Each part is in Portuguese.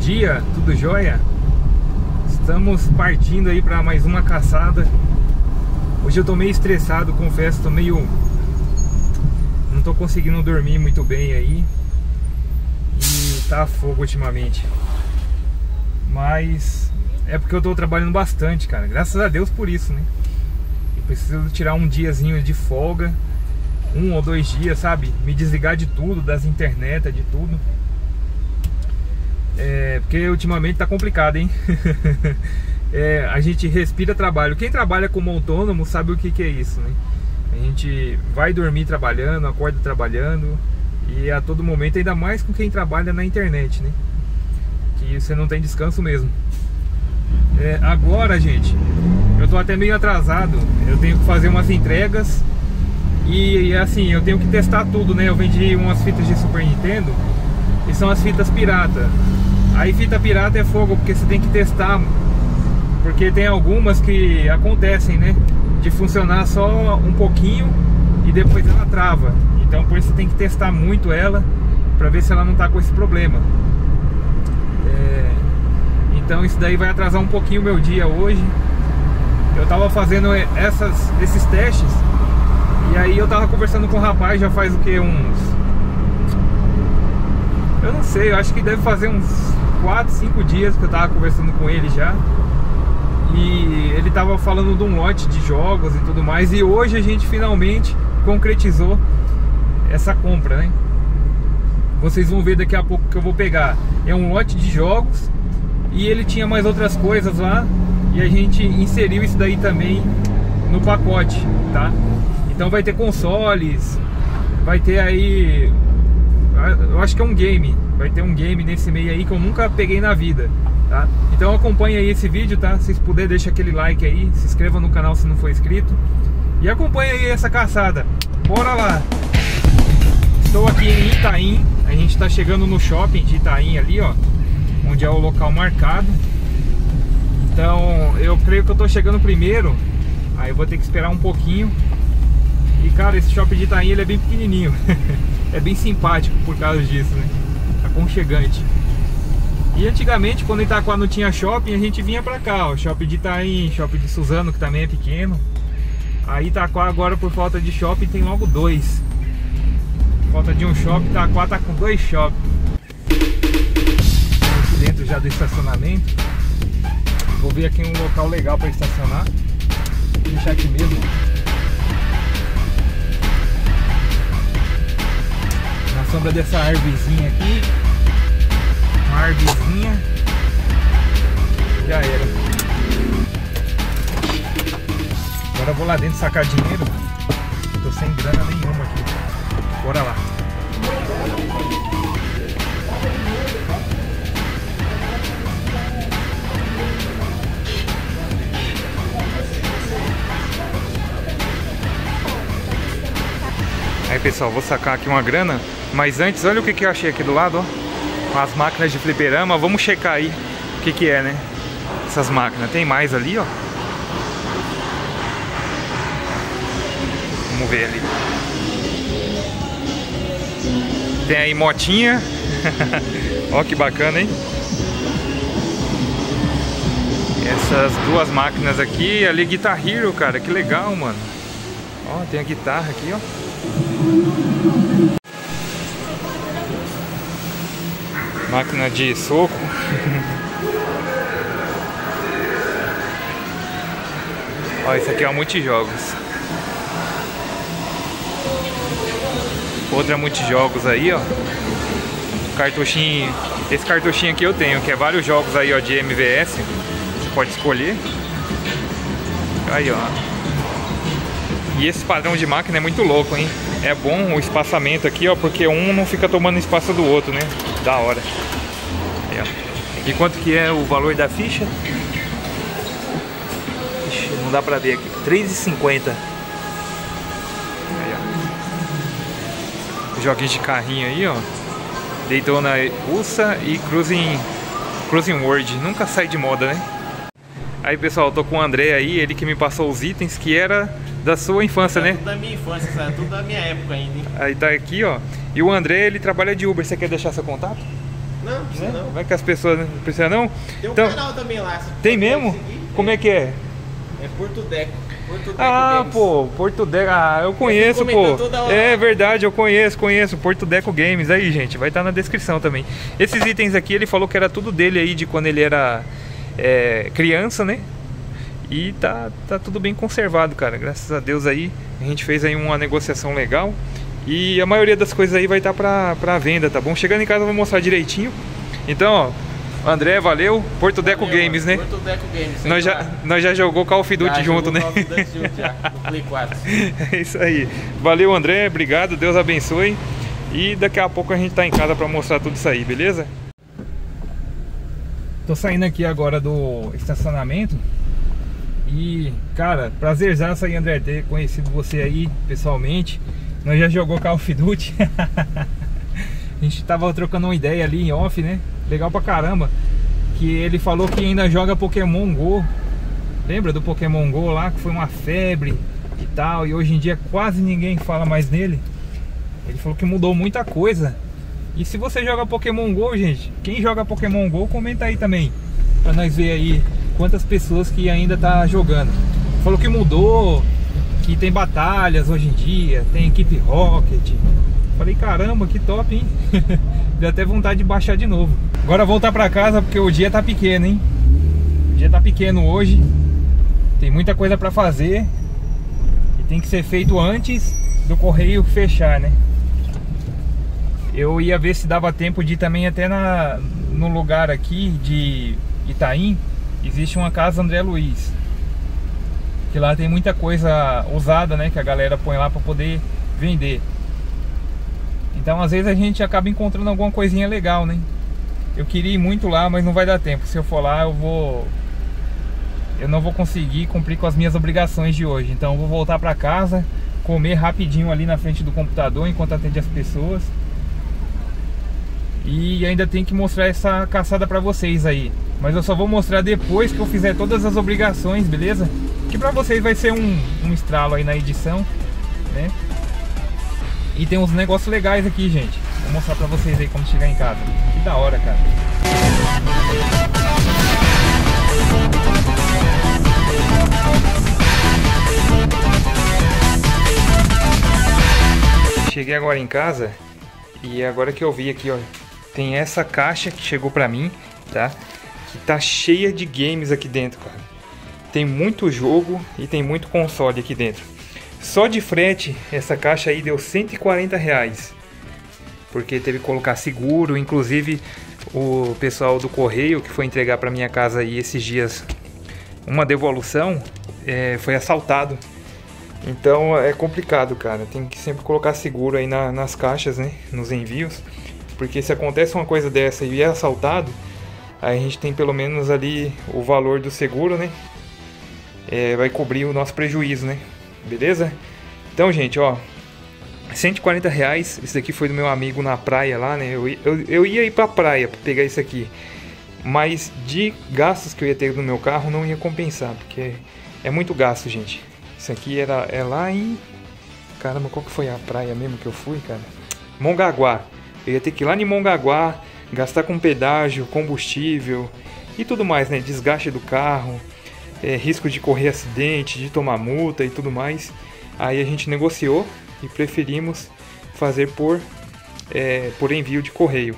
dia, tudo jóia? Estamos partindo aí para mais uma caçada. Hoje eu tô meio estressado, confesso, tô meio... não tô conseguindo dormir muito bem aí. E tá fogo ultimamente. Mas é porque eu tô trabalhando bastante, cara. Graças a Deus por isso, né? Eu preciso tirar um diazinho de folga. Um ou dois dias, sabe? Me desligar de tudo, das internet, de tudo. É, porque ultimamente tá complicado, hein? É, a gente respira trabalho. Quem trabalha como autônomo sabe o que que é isso, né? A gente vai dormir trabalhando, acorda trabalhando. E a todo momento, ainda mais com quem trabalha na internet, né? Que você não tem descanso mesmo. É, agora, gente, eu tô até meio atrasado. Eu tenho que fazer umas entregas. E assim, eu tenho que testar tudo, né? Eu vendi umas fitas de Super Nintendo e são as fitas pirata. Aí fita pirata é fogo, porque você tem que testar. Porque tem algumas que acontecem, né? De funcionar só um pouquinho e depois ela trava. Então por isso você tem que testar muito ela, pra ver se ela não tá com esse problema. Então isso daí vai atrasar um pouquinho o meu dia hoje. Eu tava fazendo esses testes. E aí eu tava conversando com o rapaz já faz o que? Uns... eu não sei, eu acho que deve fazer uns 4, 5 dias que eu tava conversando com ele já. E ele tava falando de um lote de jogos e tudo mais. E hoje a gente finalmente concretizou essa compra, né? Vocês vão ver daqui a pouco que eu vou pegar. É um lote de jogos. E ele tinha mais outras coisas lá. E a gente inseriu isso daí também no pacote, tá? Então vai ter consoles, vai ter aí, eu acho que é um game, vai ter um game nesse meio aí que eu nunca peguei na vida, tá? Então acompanha aí esse vídeo, tá? Se puder, deixa aquele like aí, se inscreva no canal se não for inscrito. E acompanha aí essa caçada, bora lá! Estou aqui em Itaim, a gente está chegando no shopping de Itaim ali, ó, onde é o local marcado. Então eu creio que eu estou chegando primeiro, aí eu vou ter que esperar um pouquinho. E cara, esse shopping de Itaim, ele é bem pequenininho. É bem simpático por causa disso, né? Aconchegante. E antigamente, quando Itaquá não tinha shopping, a gente vinha pra cá, ó. Shopping de Itaim, shopping de Suzano, que também é pequeno. Aí Itaquá agora, por falta de shopping, tem logo dois. Falta de um shopping, Itaquá tá com dois shopping. Aqui dentro já do estacionamento. Vou ver aqui um local legal pra estacionar. Vou deixar aqui mesmo. Sombra dessa árvorezinha aqui. Uma árvorezinha. Já era. Agora eu vou lá dentro sacar dinheiro. Tô sem grana nenhuma aqui. Bora lá. Aí pessoal, vou sacar aqui uma grana. Mas antes, olha o que eu achei aqui do lado, ó. As máquinas de fliperama, vamos checar aí o que é, né? Essas máquinas, tem mais ali, ó. Vamos ver ali. Tem aí motinha. Ó que bacana, hein? Essas duas máquinas aqui, ali Guitar Hero, cara, que legal, mano. Ó, tem a guitarra aqui, ó. Máquina de soco. Ó, isso aqui é uma multijogos. Outra multijogos aí, ó. Cartuchinho. Esse cartuchinho aqui eu tenho, que é vários jogos aí, ó, de MVS. Você pode escolher. Aí, ó. E esse padrão de máquina é muito louco, hein? É bom o espaçamento aqui, ó, porque um não fica tomando espaço do outro, né? Da hora. Aí, ó. E quanto que é o valor da ficha? Ixi, não dá pra ver aqui. R$3,50. Joguinhos de carrinho aí, ó. Daytona Russa e Cruising World. Nunca sai de moda, né? Aí, pessoal, eu tô com o André aí. Ele que me passou os itens que era... da sua infância, né? Tudo da minha infância, sabe? Tudo da minha época ainda, hein? Aí tá aqui, ó. E o André, ele trabalha de Uber. Você quer deixar seu contato? Não, precisa não. Como é que as pessoas não precisam não? Tem um canal também lá. Tem mesmo? Seguir, como é que é? É Porto Deco. Porto Deco Games. Pô, Porto Deco. Ah, eu conheço, pô. É verdade, eu conheço. Porto Deco Games. Aí, gente, vai estar na descrição também. Esses itens aqui, ele falou que era tudo dele aí, de quando ele era criança, né? E tá tudo bem conservado, cara. Graças a Deus aí, a gente fez aí uma negociação legal. E a maioria das coisas aí vai estar pra venda, tá bom? Chegando em casa eu vou mostrar direitinho. Então, ó, André, valeu. Porto Deco Games, né? Porto Deco Games. Nós já jogou Call of Duty junto, né? Call of Duty junto já, no Play 4. É isso aí. Valeu, André. Obrigado. Deus abençoe. E daqui a pouco a gente tá em casa pra mostrar tudo isso aí, beleza? Tô saindo aqui agora do estacionamento. E, cara, prazerzaço aí, André, ter conhecido você aí pessoalmente. Nós já jogou Call of Duty. A gente tava trocando uma ideia ali em off, né? Legal pra caramba. Que ele falou que ainda joga Pokémon Go. Lembra do Pokémon Go lá? Que foi uma febre e tal. E hoje em dia quase ninguém fala mais nele. Ele falou que mudou muita coisa. E se você joga Pokémon Go, gente, quem joga Pokémon Go, comenta aí também, pra nós ver aí quantas pessoas que ainda tá jogando. Ele falou que mudou, que tem batalhas hoje em dia, tem equipe Rocket. Falei, caramba, que top, hein? Deu até vontade de baixar de novo. Agora voltar pra casa porque o dia tá pequeno, hein? O dia tá pequeno hoje. Tem muita coisa pra fazer e tem que ser feito antes do correio fechar, né? Eu ia ver se dava tempo de ir também até no lugar aqui de Itaim. Existe uma casa André Luiz, que lá tem muita coisa usada, né, que a galera põe lá para poder vender. Então às vezes a gente acaba encontrando alguma coisinha legal, né? Eu queria ir muito lá, mas não vai dar tempo. Se eu for lá, eu não vou conseguir cumprir com as minhas obrigações de hoje. Então eu vou voltar para casa, comer rapidinho ali na frente do computador enquanto atende as pessoas. E ainda tem que mostrar essa caçada para vocês aí, mas eu só vou mostrar depois que eu fizer todas as obrigações, beleza? Que pra vocês vai ser um estralo aí na edição, né? E tem uns negócios legais aqui, gente. Vou mostrar pra vocês aí como chegar em casa. Que da hora, cara. Cheguei agora em casa e agora que eu vi aqui, ó, tem essa caixa que chegou pra mim, tá? Que tá cheia de games aqui dentro, cara. Tem muito jogo e tem muito console aqui dentro. Só de frete essa caixa aí deu 140 reais. Porque teve que colocar seguro. Inclusive o pessoal do correio que foi entregar para minha casa aí esses dias uma devolução foi assaltado. Então é complicado, cara. Tem que sempre colocar seguro aí nas caixas, né? Nos envios. Porque se acontece uma coisa dessa e é assaltado, aí a gente tem pelo menos ali o valor do seguro, né? Vai cobrir o nosso prejuízo, né? Beleza? Então, gente, ó, 140 reais. Isso daqui foi do meu amigo na praia lá, né? Eu ia ir pra praia pra pegar isso aqui, mas de gastos que eu ia ter no meu carro não ia compensar, porque é muito gasto, gente. Isso aqui é lá em... Caramba, qual que foi a praia mesmo que eu fui, cara? Mongaguá. Eu ia ter que ir lá em Mongaguá, gastar com pedágio, combustível e tudo mais, né? Desgaste do carro. Risco de correr acidente, de tomar multa e tudo mais. Aí a gente negociou e preferimos fazer por envio de correio.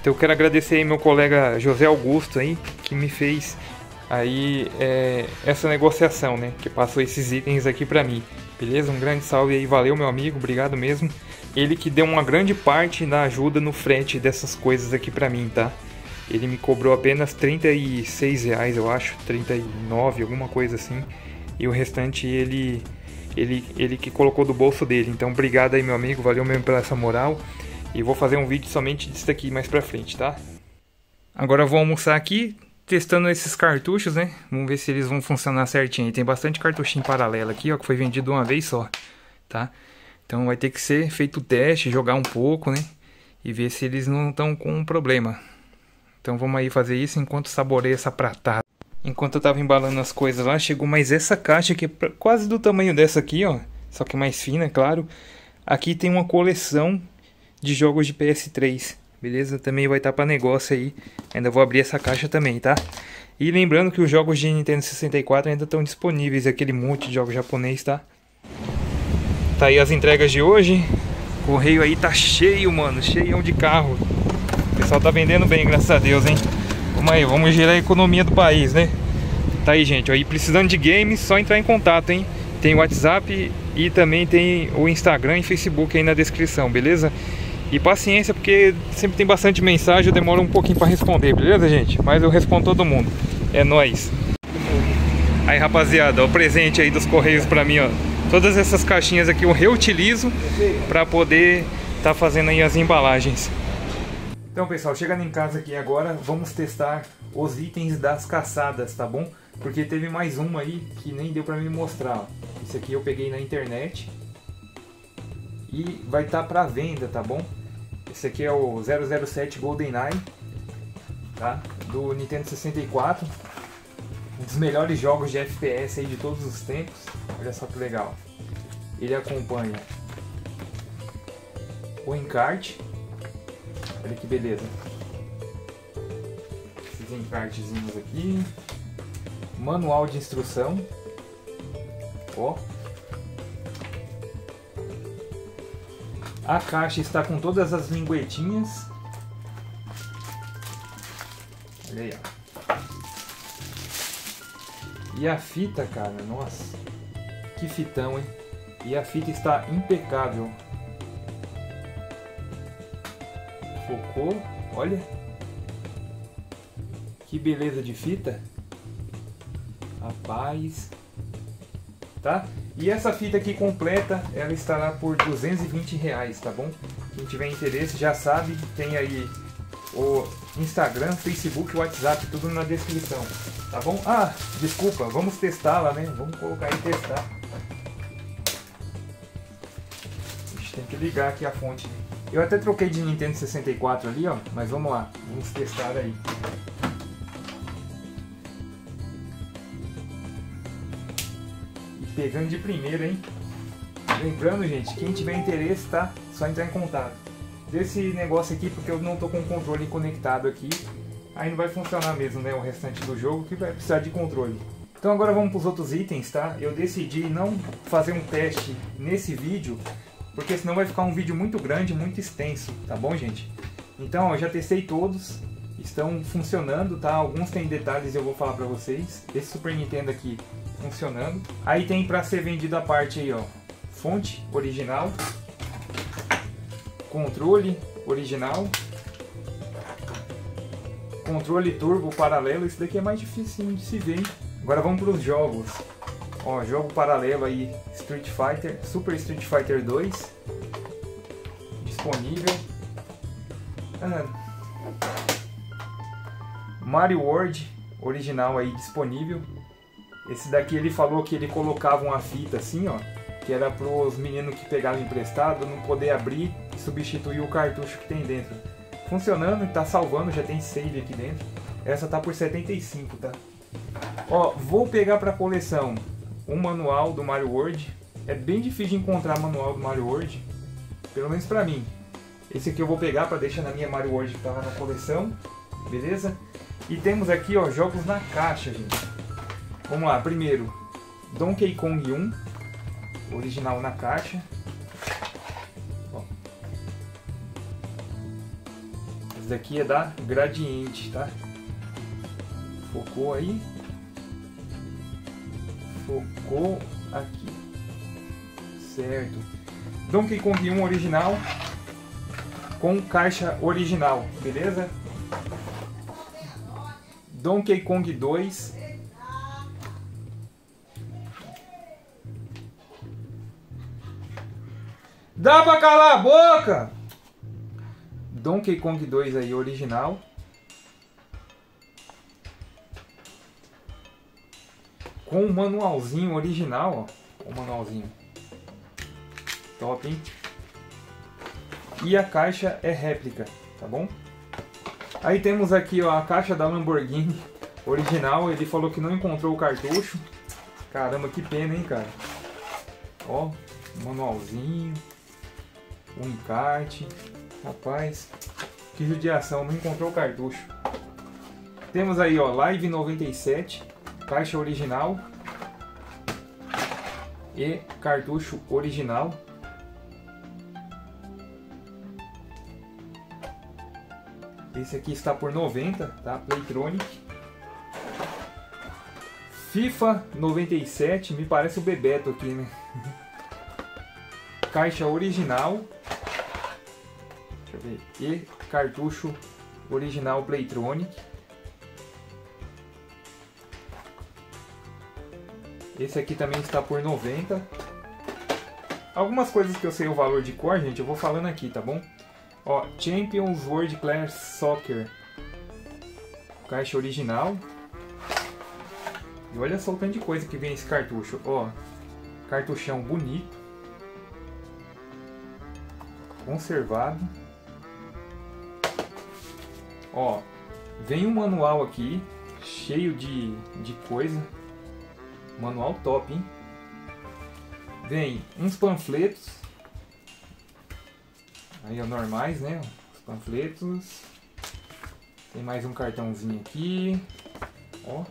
Então eu quero agradecer aí meu colega José Augusto aí, que me fez aí essa negociação, né? Que passou esses itens aqui pra mim. Beleza? Um grande salve aí, valeu meu amigo, obrigado mesmo. Ele que deu uma grande parte na ajuda no frete dessas coisas aqui pra mim, tá? Ele me cobrou apenas 36 reais, eu acho, 39, alguma coisa assim. E o restante ele que colocou do bolso dele. Então obrigado aí meu amigo, valeu mesmo pela essa moral. E vou fazer um vídeo somente disso daqui mais pra frente, tá? Agora eu vou almoçar aqui, testando esses cartuchos, né? Vamos ver se eles vão funcionar certinho. E tem bastante cartuchinho paralelo aqui, ó, que foi vendido uma vez só, tá? Então vai ter que ser feito o teste, jogar um pouco, né? E ver se eles não estão com um problema. Então vamos aí fazer isso enquanto saboreio essa pratada. Enquanto eu tava embalando as coisas lá, chegou mais essa caixa que é quase do tamanho dessa aqui, ó. Só que mais fina, claro. Aqui tem uma coleção de jogos de PS3. beleza? Também vai estar para negócio aí. Ainda vou abrir essa caixa também, tá? E lembrando que os jogos de Nintendo 64 ainda estão disponíveis, aquele monte de jogos japonês, tá? Tá aí as entregas de hoje. O correio aí tá cheio, mano, cheião de carro. O pessoal tá vendendo bem, graças a Deus, hein? Vamos aí, vamos gerar a economia do país, né? Tá aí, gente, aí precisando de games, só entrar em contato, hein? Tem o WhatsApp e também tem o Instagram e Facebook aí na descrição, beleza? E paciência, porque sempre tem bastante mensagem, eu demoro um pouquinho pra responder, beleza, gente? Mas eu respondo todo mundo, é nóis. Aí, rapaziada, o presente aí dos correios pra mim, ó. Todas essas caixinhas aqui eu reutilizo pra poder tá fazendo aí as embalagens. Então, pessoal, chegando em casa aqui agora, vamos testar os itens das caçadas, tá bom? Porque teve mais uma aí que nem deu pra me mostrar, ó. Esse aqui eu peguei na internet e vai estar pra venda, tá bom? Esse aqui é o 007 GoldenEye, tá? Do Nintendo 64. Um dos melhores jogos de FPS aí de todos os tempos. Olha só que legal. Ele acompanha o encarte. Olha que beleza. Esses encartezinhos aqui. Manual de instrução. Ó. A caixa está com todas as linguetinhas. Olha aí, ó. E a fita, cara, nossa, que fitão, hein? E a fita está impecável. Focou, olha. Que beleza de fita. Rapaz. Tá? E essa fita aqui completa, ela estará por R$220, tá bom? Quem tiver interesse já sabe, tem aí o Instagram, Facebook, WhatsApp, tudo na descrição, tá bom? Ah, desculpa, vamos testá-la, né? Vamos colocar e testar. A gente tem que ligar aqui a fonte. Eu até troquei de Nintendo 64 ali, ó, mas vamos lá, vamos testar aí. E pegando de primeira, hein? Lembrando, gente, quem tiver interesse, tá? Só entrar em contato. Desse negócio aqui, porque eu não tô com o controle conectado aqui, aí não vai funcionar mesmo, né, o restante do jogo, que vai precisar de controle. Então agora vamos para os outros itens, tá? Eu decidi não fazer um teste nesse vídeo, porque senão vai ficar um vídeo muito grande, muito extenso, tá bom, gente? Então, ó, eu já testei todos, estão funcionando, tá? Alguns tem detalhes, eu vou falar pra vocês. Esse Super Nintendo aqui funcionando. Aí tem pra ser vendido a parte aí, ó, fonte original, controle original, controle turbo paralelo. Isso daqui é mais difícil de se ver, hein? Agora vamos para os jogos. Ó, jogo paralelo aí, Street Fighter, Super Street Fighter 2 disponível. Mario World original aí disponível. Esse daqui ele falou que ele colocava uma fita assim, ó, que era para os meninos que pegavam emprestado não poder abrir e substituir o cartucho que tem dentro. Funcionando, está salvando, já tem save aqui dentro. Essa tá por R$75, tá? Ó, vou pegar para coleção um manual do Mario World. É bem difícil de encontrar manual do Mario World, pelo menos para mim. Esse aqui eu vou pegar para deixar na minha Mario World que estava na coleção, beleza? E temos aqui, ó, jogos na caixa, gente. Vamos lá, primeiro, Donkey Kong 1. Original na caixa. Ó. Esse daqui é da Gradiente, tá? Focou aí. Focou aqui. Certo. Donkey Kong 1 original com caixa original, beleza? Donkey Kong 2. Dá pra calar a boca! Donkey Kong 2 aí, original. Com o manualzinho original, ó. O manualzinho. Top, hein? E a caixa é réplica, tá bom? Aí temos aqui, ó, a caixa da Lamborghini original. Ele falou que não encontrou o cartucho. Caramba, que pena, hein, cara? Ó, manualzinho. Um encarte, rapaz, Que judiação, não encontrou o cartucho. Temos aí, ó, Live 97, caixa original e cartucho original. Esse aqui está por 90, tá? Playtronic. FIFA 97, me parece o Bebeto aqui, né? Caixa original. Deixa eu ver. E cartucho original Playtronic. Esse aqui também está por 90. Algumas coisas que eu sei o valor de cor, gente, eu vou falando aqui, tá bom? Ó, Champions World Class Soccer, caixa original. E olha só o tanto de coisa que vem esse cartucho, ó. Cartuchão bonito, conservado. Ó, vem um manual aqui, cheio de coisa. Manual top, hein? Vem uns panfletos. Aí, ó, normais, né? Os panfletos. Tem mais um cartãozinho aqui. Ó.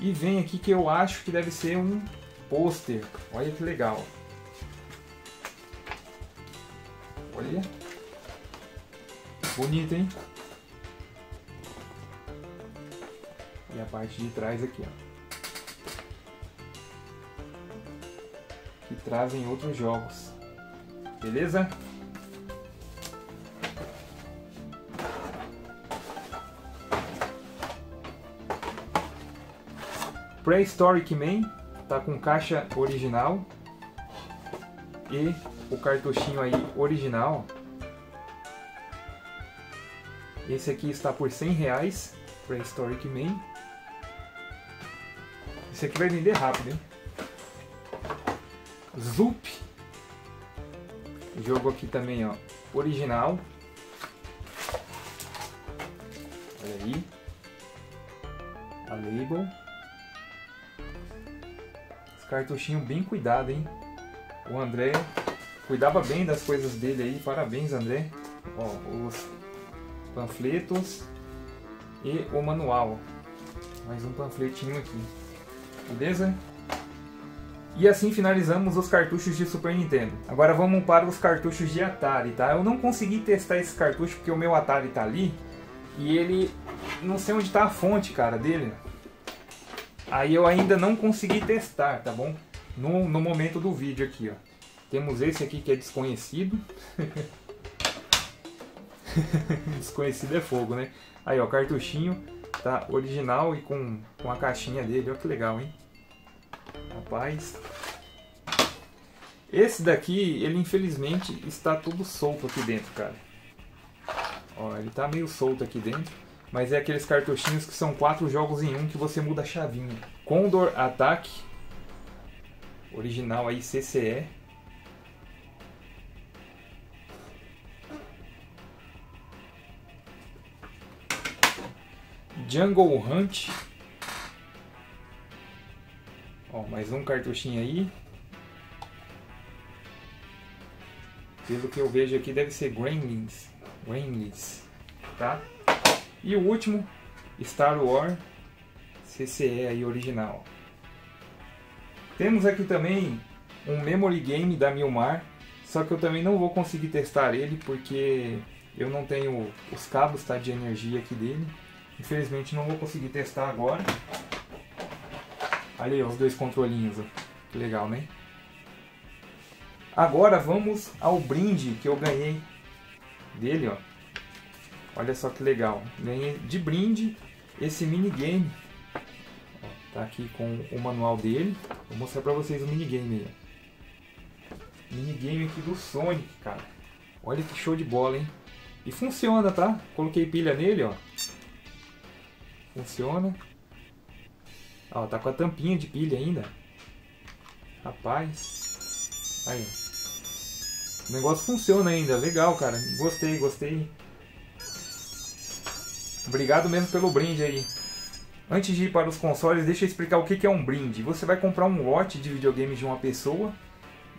E vem aqui que eu acho que deve ser um pôster. Olha que legal. Olha. Bonito, hein? E a parte de trás aqui, ó. Que trazem outros jogos. Beleza? Prehistoric Man, tá com caixa original e o cartuchinho aí original. Esse aqui está por 100 reais, Prehistoric Man. Esse aqui vai vender rápido, hein? Zup, jogo aqui também, ó, original. Olha aí, a label. Cartuchinho bem cuidado, hein? O André cuidava bem das coisas dele aí. Parabéns, André. Ó, os panfletos e o manual. Mais um panfletinho aqui. Beleza? E assim finalizamos os cartuchos de Super Nintendo. Agora vamos para os cartuchos de Atari, tá? Eu não consegui testar esse cartucho porque o meu Atari tá ali. E ele... não sei onde tá a fonte, cara, dele. Aí eu ainda não consegui testar, tá bom? No momento do vídeo aqui, ó. Temos esse aqui que é desconhecido. Desconhecido é fogo, né? Aí, ó, cartuchinho. Tá original e com a caixinha dele. Olha que legal, hein? Rapaz. Esse daqui, ele infelizmente está todo solto aqui dentro, cara. Ó, ele tá meio solto aqui dentro. Mas é aqueles cartuchinhos que são 4 jogos em um que você muda a chavinha. Condor Ataque. Original aí, CCE. Jungle Hunt. Ó, mais um cartuchinho aí. Pelo que eu vejo aqui deve ser Gremlins. Gremlins, tá? E o último, Star Wars CCE aí original. Temos aqui também um Memory Game da Milmar, só que eu também não vou conseguir testar ele porque eu não tenho os cabos, tá, de energia aqui dele. Infelizmente não vou conseguir testar agora. Olha aí, ó, os dois controlinhos, ó. Que legal, né? Agora vamos ao brinde que eu ganhei dele, ó. Olha só que legal, ganhei de brinde esse minigame. Ó, tá aqui com o manual dele. Vou mostrar pra vocês o minigame aí. Minigame aqui do Sonic, cara. Olha que show de bola, hein? E funciona, tá? Coloquei pilha nele, ó. Funciona. Ó, tá com a tampinha de pilha ainda. Rapaz. Aí, ó. O negócio funciona ainda. Legal, cara. Gostei, gostei. Obrigado mesmo pelo brinde aí. Antes de ir para os consoles, deixa eu explicar o que é um brinde. Você vai comprar um lote de videogames de uma pessoa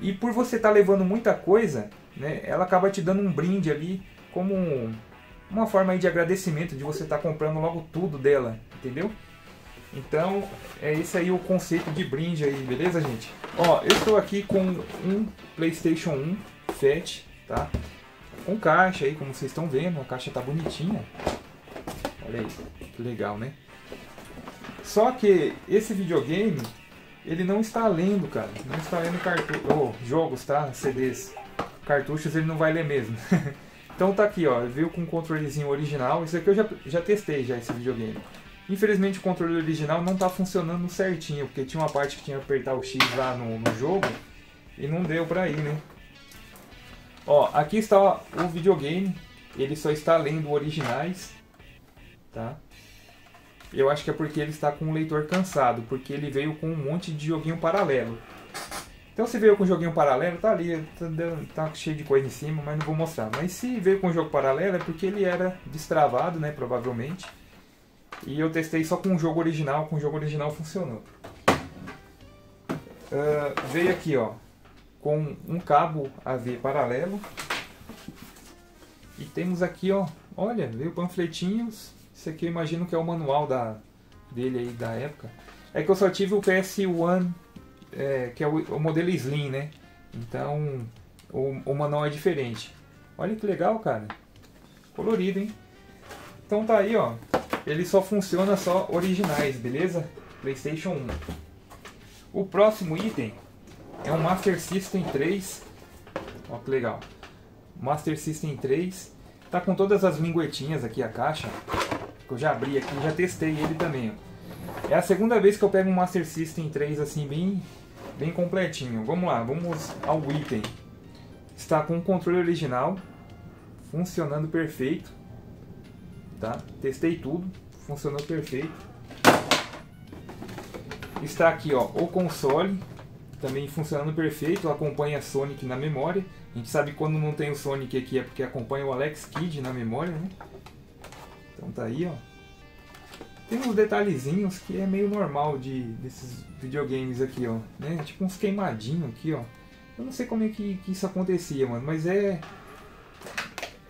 e por você estar levando muita coisa, né, ela acaba te dando um brinde ali como um, uma forma aí de agradecimento, de você estar comprando logo tudo dela, entendeu? Então, é esse aí o conceito de brinde aí, beleza, gente? Ó, eu estou aqui com um PlayStation 1 Fat, tá? Com caixa aí, como vocês estão vendo, a caixa tá bonitinha. Olha aí, que legal, né? Só que esse videogame, ele não está lendo, cara. Não está lendo cartuchos, jogos, tá? CDs. Cartuchos ele não vai ler mesmo. Então tá aqui, ó, veio com um controlezinho original. Esse aqui eu já testei já, esse videogame. Infelizmente o controle original não tá funcionando certinho, porque tinha uma parte que tinha que apertar o X lá no jogo e não deu pra ir, né? Ó, aqui está o videogame, ele só está lendo originais, tá? Eu acho que é porque ele está com um leitor cansado, porque ele veio com um monte de joguinho paralelo. Então se veio com joguinho paralelo, tá ali, tá cheio de coisa em cima, mas não vou mostrar. Mas se veio com jogo paralelo é porque ele era destravado, né, provavelmente. E eu testei só com o jogo original funcionou. Veio aqui, ó, com um cabo AV paralelo. E temos aqui, ó, olha, veio panfletinhos. Isso aqui eu imagino que é o manual dele aí da época. É que eu só tive o PS1, que é o modelo Slim, né? Então o manual é diferente. Olha que legal, cara. Colorido, hein? Então tá aí, ó. Ele só funciona só originais, beleza? PlayStation 1. O próximo item é um Master System 3. Ó que legal. Master System 3. Tá com todas as linguetinhas aqui a caixa. Que eu já abri aqui, já testei ele também. Ó. É a segunda vez que eu pego um Master System 3 assim bem completinho. Vamos lá, vamos ao item. Está com o controle original. Funcionando perfeito. Tá? Testei tudo, funcionou perfeito. Está aqui, ó, o console, também funcionando perfeito, acompanha Sonic na memória. A gente sabe que quando não tem o Sonic aqui é porque acompanha o Alex Kidd na memória, né? Então tá aí, ó. Tem uns detalhezinhos que é meio normal desses videogames aqui, ó, né? Tipo uns queimadinhos aqui, ó. Eu não sei como é que isso acontecia, mano, mas é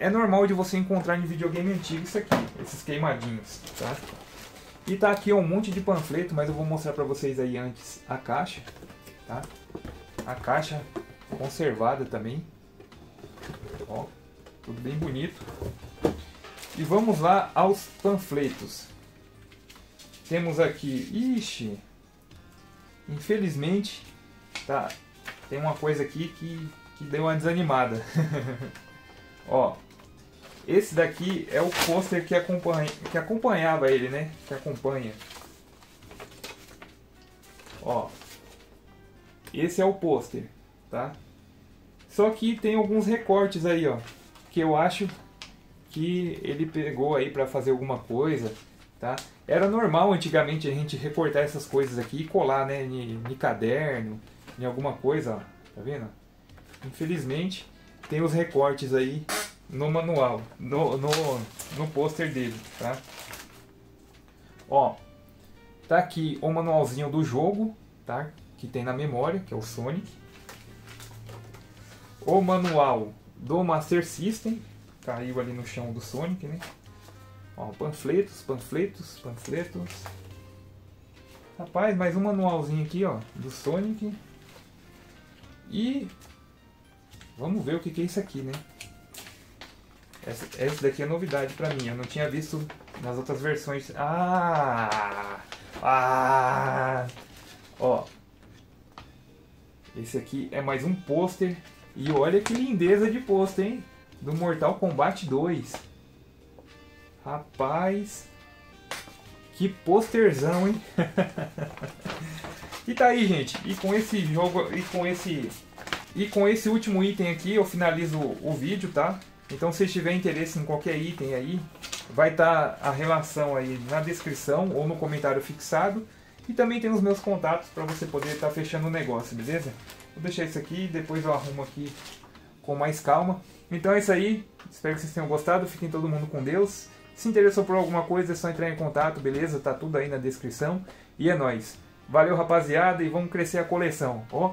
normal de você encontrar em videogame antigo isso aqui, esses queimadinhos, tá? E tá aqui um monte de panfleto, mas eu vou mostrar pra vocês aí antes a caixa, tá? A caixa conservada também. Ó, tudo bem bonito. E vamos lá aos panfletos. Temos aqui... Ixi! Infelizmente, tá? Tem uma coisa aqui que deu uma desanimada. Ó... Esse daqui é o pôster que acompanhava ele, né? Que acompanha. Ó. Esse é o pôster, tá? Só que tem alguns recortes aí, ó. Que eu acho que ele pegou aí pra fazer alguma coisa, tá? Era normal antigamente a gente recortar essas coisas aqui e colar, né? Em caderno, em alguma coisa, ó. Tá vendo? Infelizmente, tem os recortes aí. No manual, no pôster dele, tá? Ó, tá aqui o manualzinho do jogo, tá? Que tem na memória, que é o Sonic. O manual do Master System, caiu ali no chão do Sonic, né? Ó, panfletos. Rapaz, mais um manualzinho aqui, ó, do Sonic. E vamos ver o que é isso aqui, né? Essa daqui é novidade pra mim, eu não tinha visto nas outras versões. Ó, esse aqui é mais um pôster. E olha que lindeza de pôster, hein? Do Mortal Kombat 2. Rapaz, que pôsterzão, hein? E tá aí, gente. E com esse jogo, e com esse último item aqui, eu finalizo o vídeo, tá? Então, se tiver interesse em qualquer item aí, vai estar a relação aí na descrição ou no comentário fixado. E também tem os meus contatos para você poder estar fechando o negócio, beleza? Vou deixar isso aqui, depois eu arrumo aqui com mais calma. Então é isso aí, espero que vocês tenham gostado, fiquem todo mundo com Deus. Se interessou por alguma coisa, é só entrar em contato, beleza? Tá tudo aí na descrição. E é nóis. Valeu, rapaziada, e vamos crescer a coleção, ó!